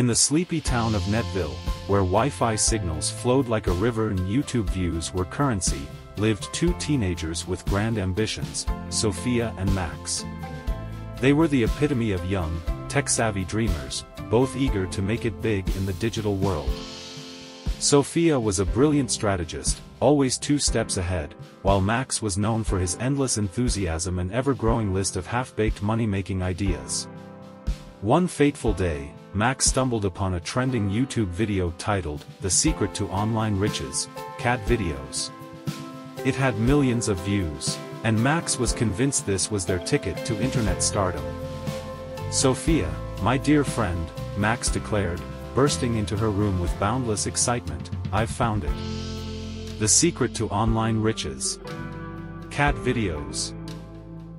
In the sleepy town of Netville, where Wi-Fi signals flowed like a river and YouTube views were currency, lived two teenagers with grand ambitions, Sophia and Max. They were the epitome of young, tech-savvy dreamers, both eager to make it big in the digital world. Sophia was a brilliant strategist, always two steps ahead, while Max was known for his endless enthusiasm and ever-growing list of half-baked money-making ideas. One fateful day, Max stumbled upon a trending YouTube video titled, "The Secret to Online Riches, Cat Videos." It had millions of views, and Max was convinced this was their ticket to internet stardom. "Sophia, my dear friend," Max declared, bursting into her room with boundless excitement, "I've found it. The secret to online riches. Cat videos.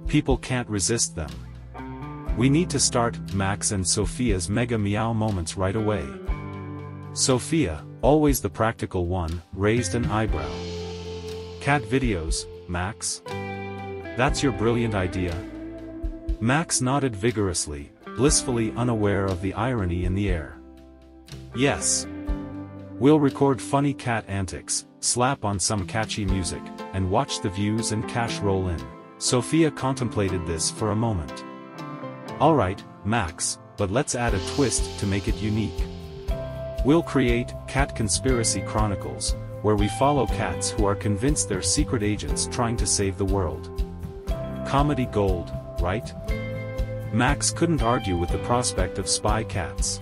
People can't resist them. We need to start Max and Sophia's mega meow moments right away." Sophia, always the practical one, raised an eyebrow. "Cat videos, Max? That's your brilliant idea?" Max nodded vigorously, blissfully unaware of the irony in the air. "Yes. We'll record funny cat antics, slap on some catchy music, and watch the views and cash roll in." Sophia contemplated this for a moment. "Alright, Max, but let's add a twist to make it unique. We'll create Cat Conspiracy Chronicles, where we follow cats who are convinced they're secret agents trying to save the world. Comedy gold, right?" Max couldn't argue with the prospect of Spy Cats.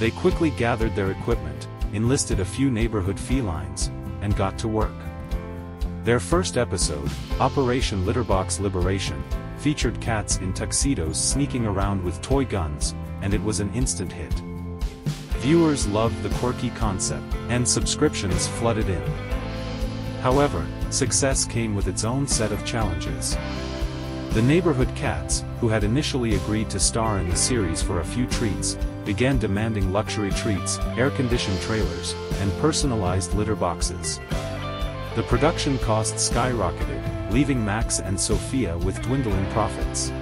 They quickly gathered their equipment, enlisted a few neighborhood felines, and got to work. Their first episode, Operation Litterbox Liberation, featured cats in tuxedos sneaking around with toy guns, and it was an instant hit. Viewers loved the quirky concept, and subscriptions flooded in. However, success came with its own set of challenges. The neighborhood cats, who had initially agreed to star in the series for a few treats, began demanding luxury treats, air-conditioned trailers, and personalized litter boxes. The production costs skyrocketed, leaving Max and Sophia with dwindling profits.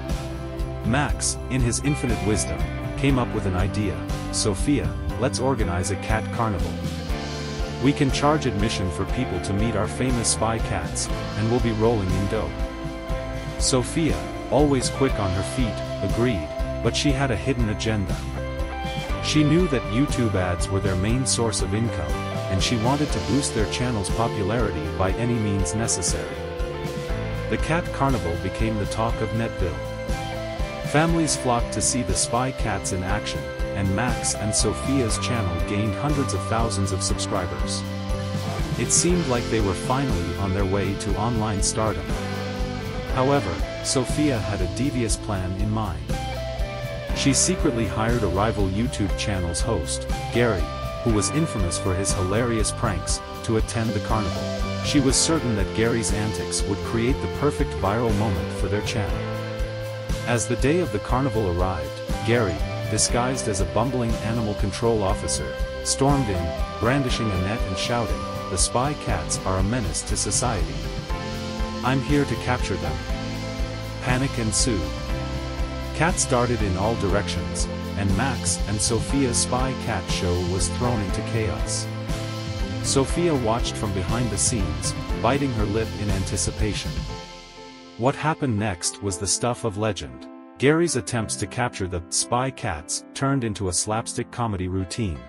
Max, in his infinite wisdom, came up with an idea. "Sophia, let's organize a cat carnival. We can charge admission for people to meet our famous spy cats, and we'll be rolling in dough." Sophia, always quick on her feet, agreed, but she had a hidden agenda. She knew that YouTube ads were their main source of income, and she wanted to boost their channel's popularity by any means necessary. The cat carnival became the talk of Netville. Families flocked to see the Spy Cats in action, and Max and Sophia's channel gained hundreds of thousands of subscribers. It seemed like they were finally on their way to online stardom. However, Sophia had a devious plan in mind. She secretly hired a rival YouTube channel's host, Gary, who was infamous for his hilarious pranks, to attend the carnival. She was certain that Gary's antics would create the perfect viral moment for their channel. As the day of the carnival arrived, Gary, disguised as a bumbling animal control officer, stormed in, brandishing a net and shouting, "The Spy Cats are a menace to society. I'm here to capture them." Panic ensued. Cats darted in all directions, and Max and Sophia's Spy Cat show was thrown into chaos. Sophia watched from behind the scenes, biting her lip in anticipation. What happened next was the stuff of legend. Gary's attempts to capture the Spy Cats turned into a slapstick comedy routine.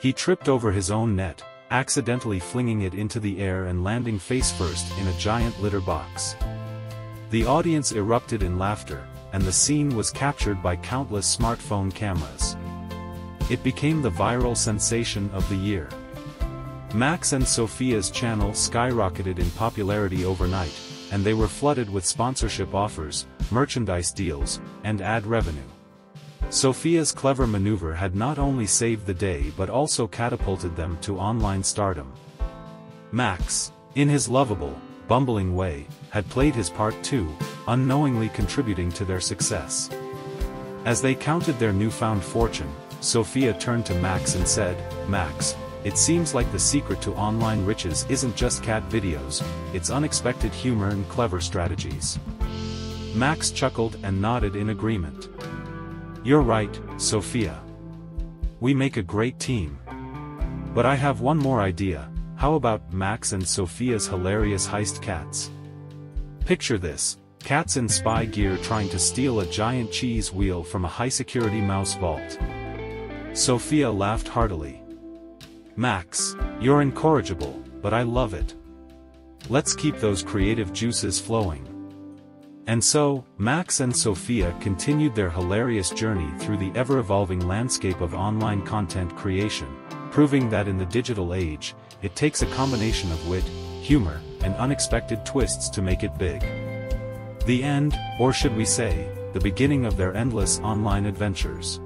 He tripped over his own net, accidentally flinging it into the air and landing face-first in a giant litter box. The audience erupted in laughter, and the scene was captured by countless smartphone cameras. It became the viral sensation of the year. Max and Sophia's channel skyrocketed in popularity overnight, and they were flooded with sponsorship offers, merchandise deals, and ad revenue. Sophia's clever maneuver had not only saved the day but also catapulted them to online stardom. Max, in his lovable, bumbling way, had played his part too, unknowingly contributing to their success. As they counted their newfound fortune, Sophia turned to Max and said, "Max, it seems like the secret to online riches isn't just cat videos, it's unexpected humor and clever strategies." Max chuckled and nodded in agreement. "You're right, Sophia. We make a great team. But I have one more idea. How about Max and Sophia's hilarious heist cats? Picture this, cats in spy gear trying to steal a giant cheese wheel from a high-security mouse vault. Sophia laughed heartily. Max, you're incorrigible, but I love it. Let's keep those creative juices flowing. And so, Max and Sophia continued their hilarious journey through the ever-evolving landscape of online content creation, proving that in the digital age, it takes a combination of wit, humor, and unexpected twists to make it big. The end, or should we say, the beginning of their endless online adventures.